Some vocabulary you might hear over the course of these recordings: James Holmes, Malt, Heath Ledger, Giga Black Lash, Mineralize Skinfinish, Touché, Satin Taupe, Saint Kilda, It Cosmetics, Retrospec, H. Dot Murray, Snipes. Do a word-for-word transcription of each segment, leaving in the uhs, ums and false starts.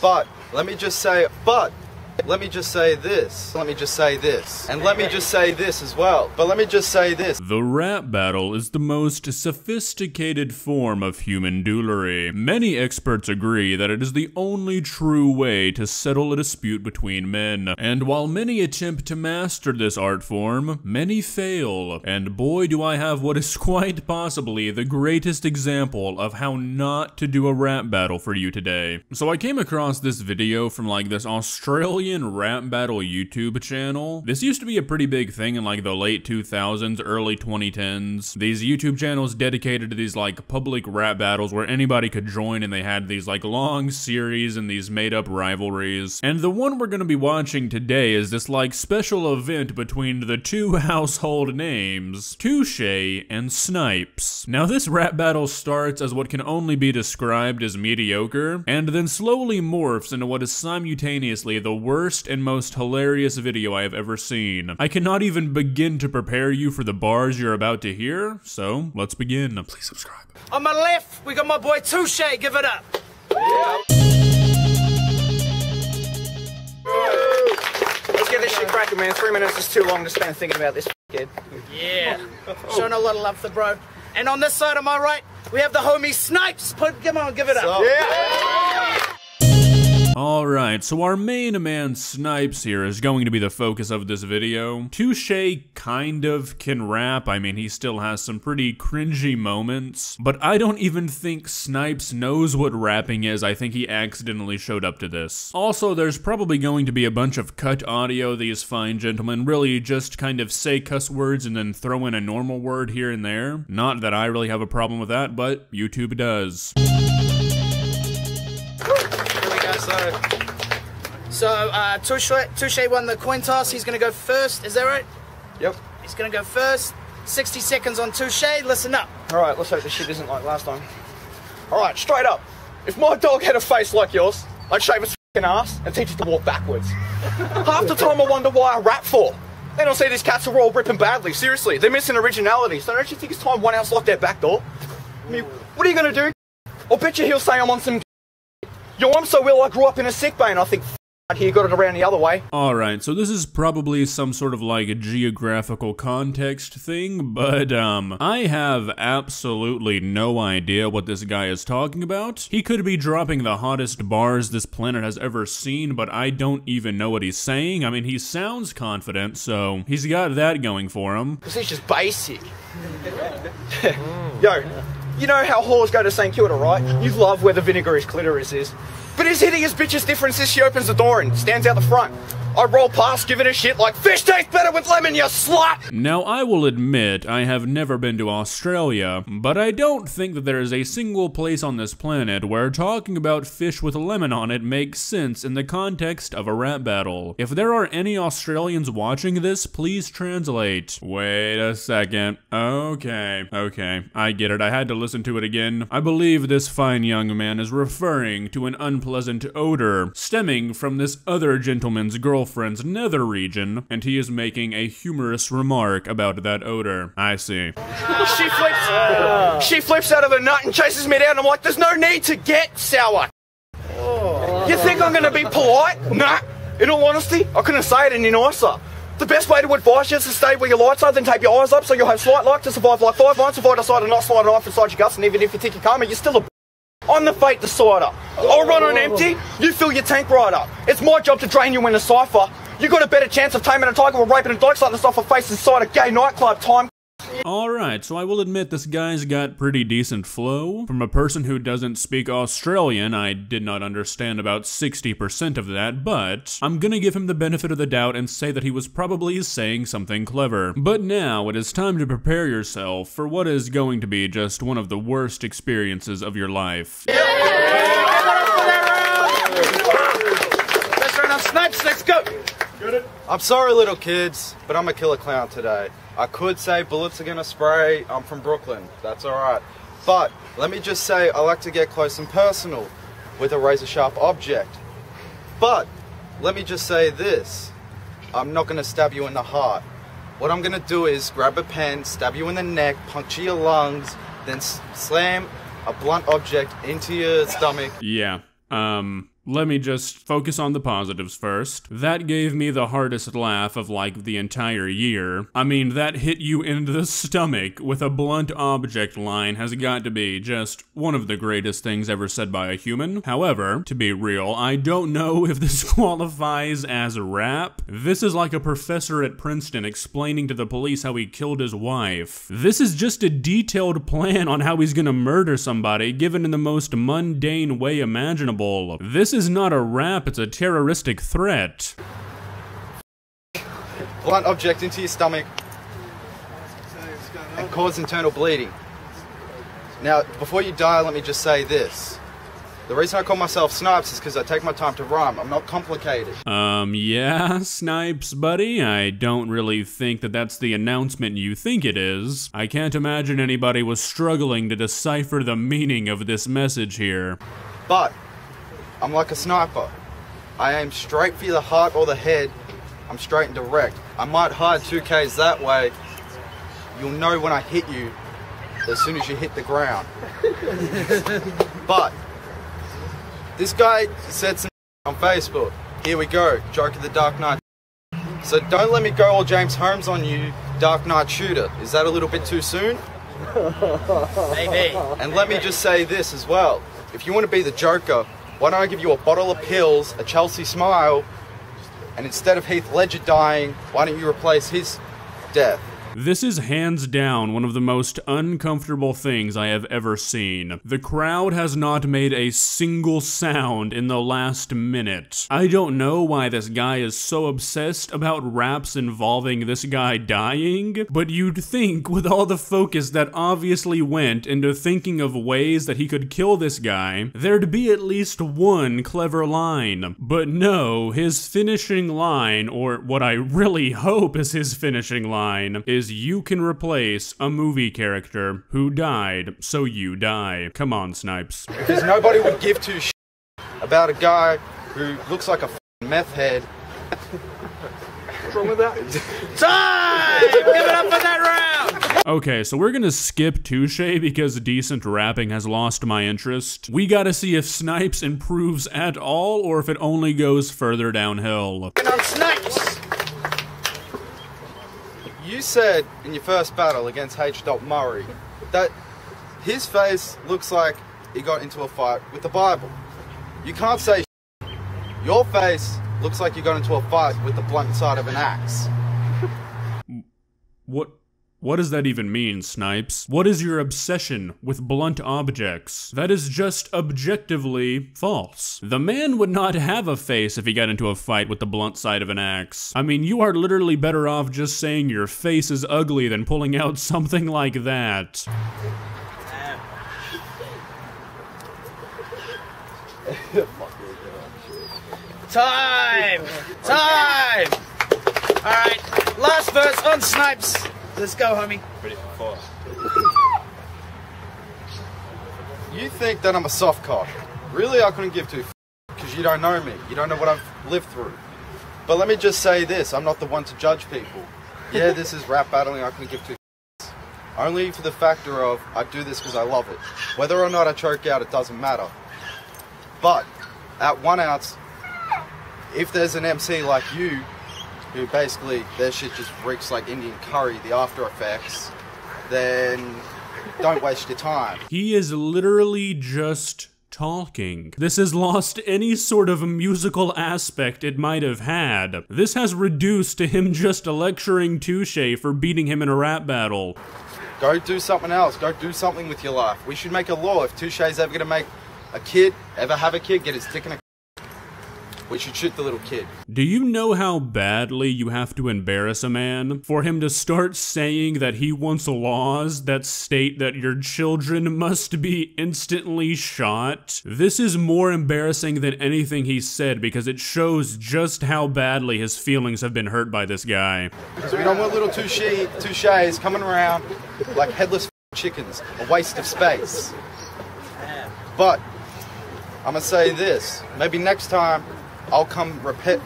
But let me just say, but let me just say this. Let me just say this. And let me just say this as well. But let me just say this. The rap battle is the most sophisticated form of human duelry. Many experts agree that it is the only true way to settle a dispute between men. And while many attempt to master this art form, many fail. And boy, do I have what is quite possibly the greatest example of how not to do a rap battle for you today. So I came across this video from like this Australian rap battle YouTube channel. This used to be a pretty big thing in like the late two thousands, early twenty tens. These YouTube channels dedicated to these like public rap battles where anybody could join, and they had these like long series and these made up rivalries. And the one we're gonna be watching today is this like special event between the two household names, Touché and Snipes. Now this rap battle starts as what can only be described as mediocre, and then slowly morphs into what is simultaneously the worst Worst and most hilarious video I have ever seen. I cannot even begin to prepare you for the bars you're about to hear, so let's begin. Please subscribe. On my left, we got my boy Touché, give it up. Yeah. Let's get this shit cracking, man. Three minutes is too long to stand thinking about this kid. Yeah. Showing a lot of love for bro. And on this side on my right, we have the homie Snipes. Put, come on, give it up. So, yeah. Yeah. Alright, so our main man Snipes here is going to be the focus of this video. Touché kind of can rap, I mean he still has some pretty cringy moments, but I don't even think Snipes knows what rapping is, I think he accidentally showed up to this. Also, there's probably going to be a bunch of cut audio. These fine gentlemen really just kind of say cuss words and then throw in a normal word here and there. Not that I really have a problem with that, but YouTube does. So, so uh, Touché, Touché won the coin toss. He's going to go first. Is that right? Yep. He's going to go first. sixty seconds on Touché. Listen up. All right, let's hope this shit isn't like last time. All right, straight up. If my dog had a face like yours, I'd shave its f***ing ass and teach it to walk backwards. Half the time I wonder why I rap for. Then I'll see these cats are all ripping badly. Seriously, they're missing originality. So I don't you think it's time one house locked their back door? I mean, what are you going to do? I'll bet you he'll say I'm on some... Yo, I'm so ill I grew up in a sick bay, and I think he got it around the other way. Alright, so this is probably some sort of like a geographical context thing, but um, I have absolutely no idea what this guy is talking about. He could be dropping the hottest bars this planet has ever seen, but I don't even know what he's saying. I mean, he sounds confident, so he's got that going for him. Because he's just basic. Yo. You know how whores go to Saint Kilda, right? You love where the vinegarish clitoris is. But his hideous bitch's difference is she opens the door and stands out the front. I roll past giving a shit like, fish tastes better with lemon, you slut! Now, I will admit, I have never been to Australia, but I don't think that there is a single place on this planet where talking about fish with lemon on it makes sense in the context of a rap battle. If there are any Australians watching this, please translate. Wait a second. Okay. Okay. I get it. I had to listen to it again. I believe this fine young man is referring to an unpleasant odor stemming from this other gentleman's girl girlfriend's nether region, and he is making a humorous remark about that odor. I see. She flips, she flips out of a nut and chases me down. I'm like, there's no need to get sour. Oh. You think I'm gonna be polite? Nah. In all honesty, I couldn't say it any nicer. The best way to advise you is to stay where your lights are, then tape your eyes up so you'll have slight light to survive like five months. If I decide to not slide an knife inside your guts, and even if you think you're calmer, you're still a... I'm the fate decider. I'll run on empty, you fill your tank right up. It's my job to drain you in a cipher. You got a better chance of taming a tiger or raping a dyke like this off a face inside a gay nightclub time. Alright, so I will admit this guy's got pretty decent flow. From a person who doesn't speak Australian, I did not understand about sixty percent of that, but I'm gonna give him the benefit of the doubt and say that he was probably saying something clever. But now it is time to prepare yourself for what is going to be just one of the worst experiences of your life. Yeah. Let's run on Snipes, let's go! I'm sorry little kids, but I'm a killer clown today. I could say bullets are gonna spray, I'm from Brooklyn, that's alright. But, let me just say I like to get close and personal with a razor sharp object. But, let me just say this, I'm not gonna stab you in the heart. What I'm gonna do is grab a pen, stab you in the neck, puncture your lungs, then slam a blunt object into your stomach. Yeah, um... Let me just focus on the positives first. That gave me the hardest laugh of like the entire year. I mean, that hit you in the stomach with a blunt object line has got to be just one of the greatest things ever said by a human. However, to be real, I don't know if this qualifies as rap. This is like a professor at Princeton explaining to the police how he killed his wife. This is just a detailed plan on how he's gonna murder somebody given in the most mundane way imaginable. This This is not a rap, it's a terroristic threat. Blunt object into your stomach and cause internal bleeding. Now, before you die, let me just say this. The reason I call myself Snipes is because I take my time to rhyme. I'm not complicated. Um, yeah, Snipes, buddy. I don't really think that that's the announcement you think it is. I can't imagine anybody was struggling to decipher the meaning of this message here. But I'm like a sniper. I aim straight for the heart or the head. I'm straight and direct. I might hide two Ks that way. You'll know when I hit you as soon as you hit the ground. But this guy said some on Facebook. Here we go, joke of the Dark Knight. So don't let me go all James Holmes on you, Dark Knight shooter. Is that a little bit too soon? Maybe. And let me just say this as well. If you want to be the Joker, why don't I give you a bottle of pills, a Chelsea smile, and instead of Heath Ledger dying, why don't you replace his death? This is hands down one of the most uncomfortable things I have ever seen. The crowd has not made a single sound in the last minute. I don't know why this guy is so obsessed about raps involving this guy dying, but you'd think with all the focus that obviously went into thinking of ways that he could kill this guy, there'd be at least one clever line. But no, his finishing line, or what I really hope is his finishing line, is you can replace a movie character who died, so you die. Come on, Snipes. Because nobody would give two sh about a guy who looks like a f***ing meth head. What's wrong with that? Time! Give it up for that round! Okay, so we're gonna skip Touché because decent rapping has lost my interest. We gotta see if Snipes improves at all or if it only goes further downhill. And I'm Snipes! You said in your first battle against H. Dot Murray that his face looks like he got into a fight with the Bible. You can't say shit. Your face looks like you got into a fight with the blunt side of an axe. What? What does that even mean, Snipes? What is your obsession with blunt objects? That is just objectively false. The man would not have a face if he got into a fight with the blunt side of an axe. I mean, you are literally better off just saying your face is ugly than pulling out something like that. Time! Time! All right, last verse on Snipes. Let's go, homie. Ready for four. You think that I'm a soft cock. Really, I couldn't give two f***, because you don't know me. You don't know what I've lived through. But let me just say this. I'm not the one to judge people. Yeah, this is rap battling. I couldn't give two f***s. Only for the factor of I do this because I love it. Whether or not I choke out, it doesn't matter. But at one ounce, if there's an M C like you, who basically, their shit just reeks like Indian curry, the after effects, then don't waste your time. He is literally just talking. This has lost any sort of musical aspect it might have had. This has reduced to him just lecturing Touché for beating him in a rap battle. Go do something else, go do something with your life. We should make a law, if Touché's ever gonna make a kid, ever have a kid, get his dick in a we should shoot the little kid. Do you know how badly you have to embarrass a man for him to start saying that he wants laws that state that your children must be instantly shot? This is more embarrassing than anything he said because it shows just how badly his feelings have been hurt by this guy. Because we don't want little touché, touchés coming around like headless chickens, a waste of space. But I'm gonna say this, maybe next time I'll come prepared.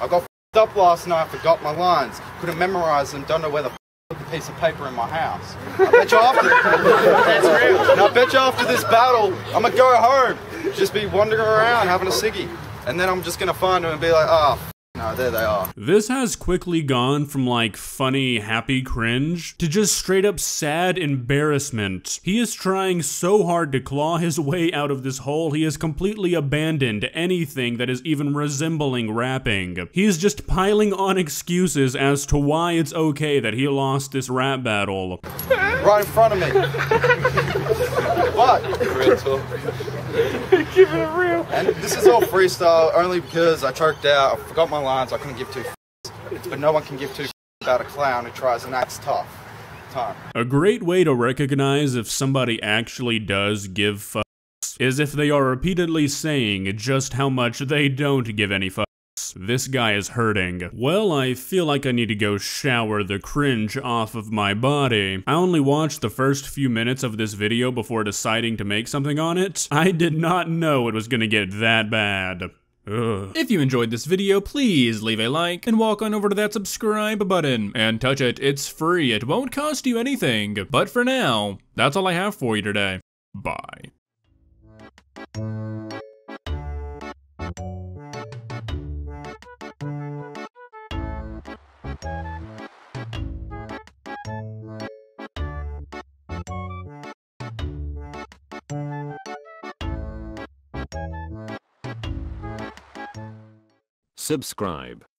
I got f***ed up last night, forgot my lines, couldn't memorize them, don't know where the f*** put the piece of paper in my house. I bet you after, that's real. And I bet you after this battle, I'm gonna go home. just be wandering around having a ciggy, and then I'm just gonna find them and be like, ah, oh, no, there they are. This has quickly gone from like funny, happy cringe to just straight up sad embarrassment. He is trying so hard to claw his way out of this hole, he has completely abandoned anything that is even resembling rapping. He is just piling on excuses as to why it's okay that he lost this rap battle. Right in front of me. But, keep it real. And this is all freestyle only because I choked out, I forgot my lines, I couldn't give two f***s. But no one can give two f***s about a clown who tries and acts tough. Time. A great way to recognize if somebody actually does give f***s is if they are repeatedly saying just how much they don't give any f***s. This guy is hurting. Well, I feel like I need to go shower the cringe off of my body. I only watched the first few minutes of this video before deciding to make something on it. I did not know it was gonna get that bad. Ugh. If you enjoyed this video, please leave a like and walk on over to that subscribe button and touch it. It's free. It won't cost you anything. But for now, that's all I have for you today. Bye. Subscribe.